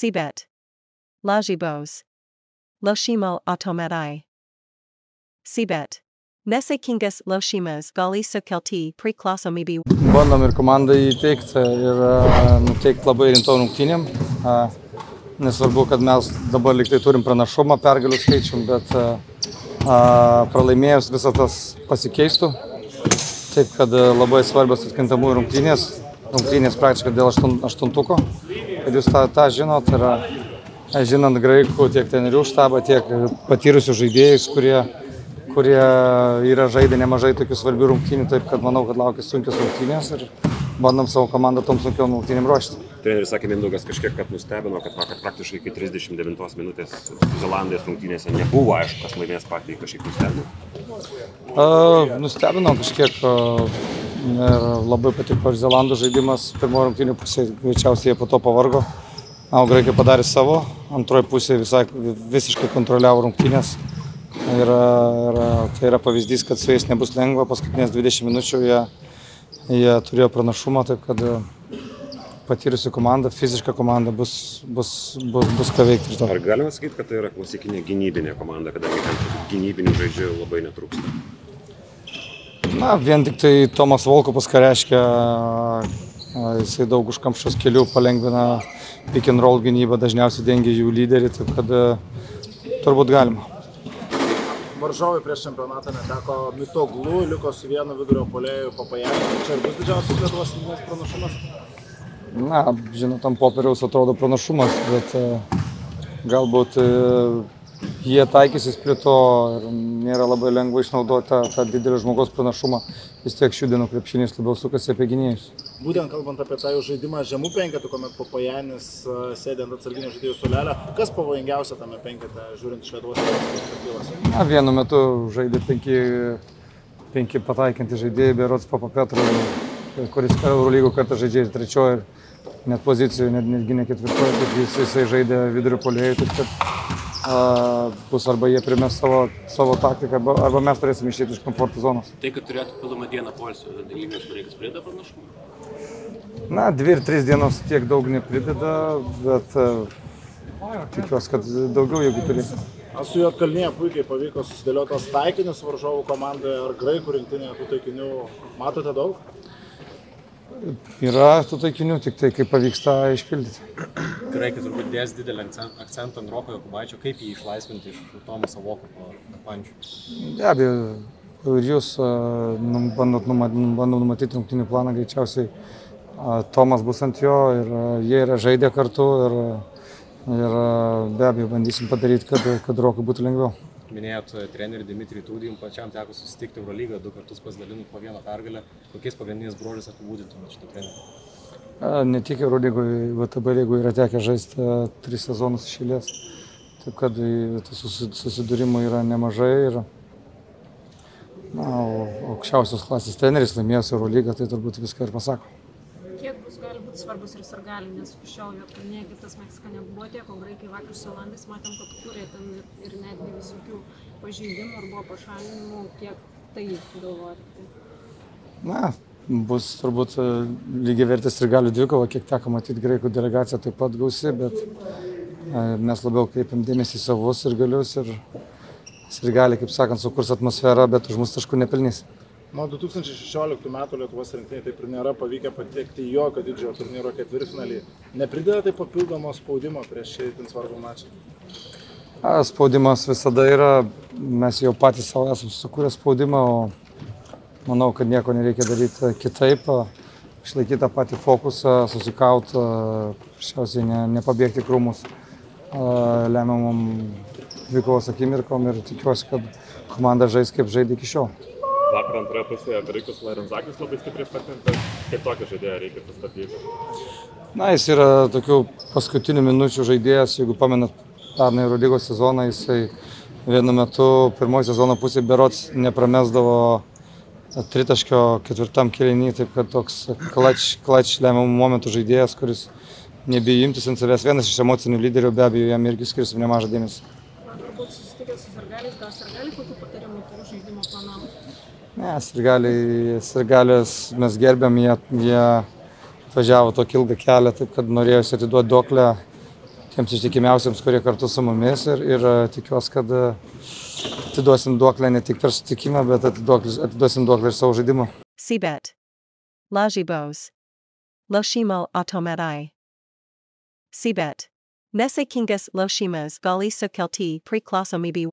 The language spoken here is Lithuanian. Cibet. Lažybos. Lošimo automatai. Cibet. Nesaikingas lošimas gali sukelti priklausomybę. Bandom ir komandai įteikti ir nuteikti labai rimtom rungtynėm. Nesvarbu, kad mes dabar liktai turim pranašumą pergalių skaičium, bet pralaimėjus visą tas pasikeistų. Taip, kad labai svarbios atkintamųjų rungtynės. Rungtynės praktiškai dėl aštuntuko. Kad jūs tą žinot, yra žinant graikų tiek trenerių štabą, tiek patyrusių žaidėjus, kurie yra žaidę nemažai tokių svarbių rungtynių, taip kad manau, kad laukia sunkios rungtynės ir bandom savo komandą tom sunkiom rungtynėm ruošti. Treneris sakė Mindaugas kažkiek, kad nustebino, kad vakar praktiškai iki 39 minutės Zelandijos rungtynėse nebuvo aišku, kas laimės, patį kažkiek nustebino. Nustebino kažkiek ir labai patiko Zelandų žaidimas pirmojo rungtynių pusėje, greičiausiai jie po to pavargo. Graikai padarė savo, antroji pusė visiškai kontroliavo rungtynės. Ir tai yra pavyzdys, kad su jais nebus lengva, paskutinės 20 minučių jie turėjo pranašumą, taip kad patyrusi komanda, fiziška komanda bus ką veikti. Ar galima sakyti, kad tai yra klasikinė gynybinė komanda, kadangi gynybinių žaidžių labai netrūksta? Na, vien tik tai Tomas Volkopas, ką reiškia, jisai daug užkamšos kelių palengvina pick and roll gynybą, dažniausiai dengia jų lyderį, taip kad turbūt galima. Varžovai prieš čempionatą neteko Mitoglų, liko su vienu vidurio puolėju Papajani. Čia ir bus didžiausias Lietuvos rinktinės pranašumas? Na, žinot, ant popieriaus atrodo pranašumas, bet galbūt jie taikysis prie to ir nėra labai lengva išnaudoti tą didelį žmogaus pranašumą. Vis tiek šių dienų krepšinys labiau sukasi apie gynėjus. Būtent kalbant apie tą jų žaidimą žemų penketų, kuomet Papajanis sėdė ant atsarginio žaidėjų suolelio, kas pavojingiausia tame penkete, žiūrint iš Lietuvos perspektyvos? Na, vienu metu žaidė penki pataikinti žaidėjai, berods Papa Petro, kuris Eurolygų kartą žaidžia ir trečiojo, ir net pozicijų, netgi ne ketvirtojo, bet jisai žaidė vidurio puolėjų, taip kad bus arba jie primės savo taktiką, arba mes turėsim išėti iš komforto zonos. Tai, kad turėtų pildomą dieną poilsio, dalyvės pareikas prideda pranašumą? Na, 2 ir 3 dienos tiek daug neprideda, bet tikiuosi, kad daugiau, jeigu turėsim. Su Juodkalnyje puikiai pavyko susidėliotas taikinius varžovų komandoje, ar graikų rinktinėje tų taikinių matote daug? Yra tų taikinių, tik tai kaip pavyksta išpildyti. Graikai turbūt dės didelį akcentą ant Roko Jokubaičio, kaip jį išlaisvinti iš Tomaso Volkopo pančių? Be abejo, ir jūs bandot numatyti rungtynių planą, greičiausiai Tomas bus ant jo ir jie yra žaidę kartu ir be abejo bandysim padaryti, kad Rokui būtų lengviau. Minėjot trenerių Dimitrijų Tūdį, jums pačiam teko susitikti Eurolygą, 2 kartus pasidalinant po 1 pergalę. Kokiais pagrindiniais bruožais apibūdintumėt šitą trenerių? Ne tik Eurolygoje, VTB lygoje yra tekę žaisti 3 sezonus iš eilės. Taip kad susidūrimų yra nemažai ir aukščiausios klasės treneris laimėjęs Eurolygą, tai turbūt viską ir pasako. Kiek bus gali būti svarbus ir sargaliai, nes iš šiol Juodkalnyje Egiptas Meksika nebuvo tiek, o graikai vakar su Zelandais matėm, kad kūrė ten ir netgi visokių pažeidimų ar buvo pašalinimų, kiek tai galvojate? Na, bus turbūt lygiavertės sargalių dvikova, kiek teko matyti graikų delegaciją taip pat gausi, bet mes labiau kreipiam dėmesį į savus sirgalius ir sargaliai, kaip sakant, sukurs atmosferą, bet už mūsų taškų nepelnys. Nuo 2016 metų Lietuvos rinktinei taip ir nėra pavykę patekti jokio didžiojo turnyro ketvirtfinalį. Neprideda tai papildomo spaudimo prieš šį itin svarbų mačą? Spaudimas visada yra. Mes jau patys savo esame sukūrę spaudimą, o manau, kad nieko nereikia daryti kitaip. Išlaikyti tą patį fokusą, susikauti, paprasčiausiai nepabėgti krūmus lemiamom dvikovos akimirkom ir tikiuosi, kad komanda žais kaip žaidė iki šiol. Vakar antroje pusėje Berikus Lairzakis labai stipriai patinka. Kaip tokį žaidėją reikia pastatyti? Na, jis yra tokių paskutinių minučių žaidėjas. Jeigu pamenat pernai Eurolygos sezoną, jisai vienu metu pirmoji sezono pusė berods nepramesdavo tritaškio 4. kėliny. Taip kad toks klač lemiamų momentų žaidėjas, kuris nebijo imtis ant savęs. Vienas iš emocinių lyderių, be abejo, jam irgi skirsim nemažą dėmesį. Turbūt susitikęs su sargaliais, gal sargaliai kokių patarimų turi žaidimo planam? Ne, sirgalės mes gerbiam, jie važiavo tokį ilgą kelią, taip kad norėjusi atiduoti duoklę tiems ištikimiausiams, kurie kartu su mumis ir tikiuosi, kad atiduosim duoklę ne tik per sutikimą, bet atiduosim duoklę ir savo žaidimą. Sibet. Lažybos. Lošimal automatai. Sibet. Nesakingas lošimas gali sukelti priklausomybę.